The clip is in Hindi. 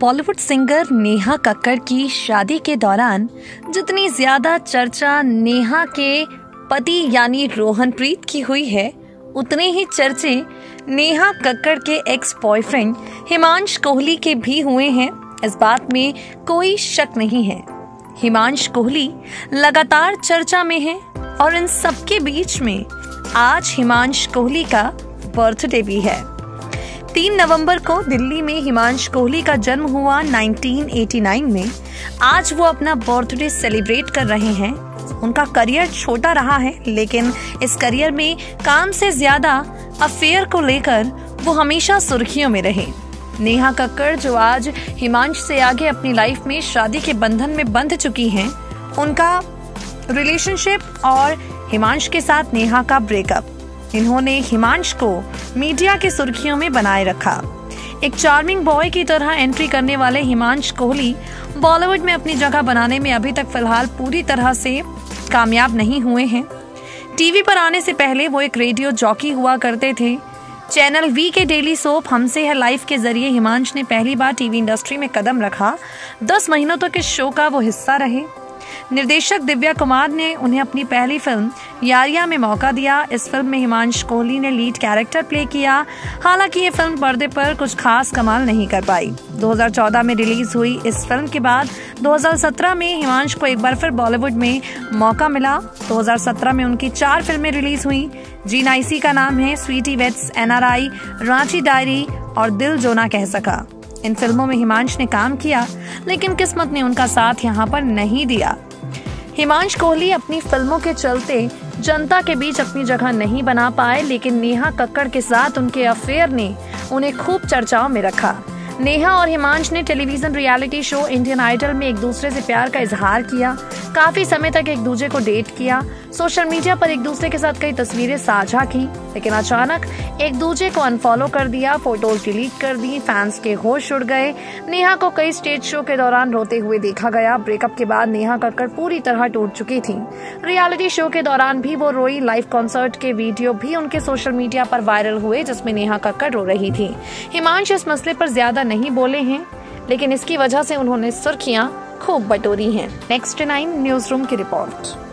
बॉलीवुड सिंगर नेहा कक्कड़ की शादी के दौरान जितनी ज्यादा चर्चा नेहा के पति यानी रोहनप्रीत की हुई है, उतने ही चर्चे नेहा कक्कड़ के एक्स बॉयफ्रेंड हिमांशु कोहली के भी हुए हैं। इस बात में कोई शक नहीं है, हिमांशु कोहली लगातार चर्चा में है और इन सबके बीच में आज हिमांशु कोहली का बर्थडे भी है। 3 नवंबर को दिल्ली में हिमांशु कोहली का जन्म हुआ 1989 में। आज वो अपना बर्थडे सेलिब्रेट कर रहे हैं। उनका करियर छोटा रहा है, लेकिन इस करियर में काम से ज्यादा अफेयर को लेकर वो हमेशा सुर्खियों में रहे। नेहा कक्कड़ जो आज हिमांशु से आगे अपनी लाइफ में शादी के बंधन में बंध चुकी हैं, उनका रिलेशनशिप और हिमांशु के साथ नेहा का ब्रेकअप, इन्होंने हिमांशु को मीडिया के सुर्खियों में बनाए रखा। एक चार्मिंग बॉय की तरह एंट्री करने वाले हिमांशु कोहली बॉलीवुड में अपनी जगह बनाने में अभी तक फिलहाल पूरी तरह से कामयाब नहीं हुए हैं। टीवी पर आने से पहले वो एक रेडियो जॉकी हुआ करते थे। चैनल वी के डेली सोप हमसे है लाइफ के जरिए हिमांशु ने पहली बार टीवी इंडस्ट्री में कदम रखा। 10 महीनों तक इस शो का वो हिस्सा रहे। निर्देशक दिव्या कुमार ने उन्हें अपनी पहली फिल्म यारिया में मौका दिया। इस फिल्म में हिमांशु कोहली ने लीड कैरेक्टर प्ले किया। हालांकि ये फिल्म पर्दे पर कुछ खास कमाल नहीं कर पाई। 2014 में रिलीज हुई इस फिल्म के बाद 2017 में हिमांशु को एक बार फिर बॉलीवुड में मौका मिला। 2017 में उनकी 4 फिल्में रिलीज हुई। जीनाइसी का नाम है, sweety weds NRI, Ranchi diary और दिल जो ना कह सका। इन फिल्मों में हिमांशु ने काम किया, लेकिन किस्मत ने उनका साथ यहाँ पर नहीं दिया। हिमांशु कोहली अपनी फिल्मों के चलते जनता के बीच अपनी जगह नहीं बना पाए, लेकिन नेहा कक्कड़ के साथ उनके अफेयर ने उन्हें खूब चर्चाओं में रखा। नेहा और हिमांशु ने television reality show Indian idol में एक दूसरे से प्यार का इजहार किया। काफी समय तक एक दूसरे को डेट किया। सोशल मीडिया पर एक दूसरे के साथ कई तस्वीरें साझा की, लेकिन अचानक एक दूसरे को अनफॉलो कर दिया, फोटोज डिलीट कर दी। फैंस के होश उड़ गए। नेहा को कई स्टेज शो के दौरान रोते हुए देखा गया। ब्रेकअप के बाद नेहा कक्कड़ पूरी तरह टूट चुकी थी। रियलिटी शो के दौरान भी वो रोई। लाइव कॉन्सर्ट के वीडियो भी उनके सोशल मीडिया पर वायरल हुए, जिसमें नेहा कक्कड़ रो रही थी। हिमांशु इस मसले पर ज्यादा नहीं बोले हैं, लेकिन इसकी वजह से उन्होंने सुर्खियां खूब बटोरी हैं। नेक्स्ट 9 न्यूज रूम की रिपोर्ट।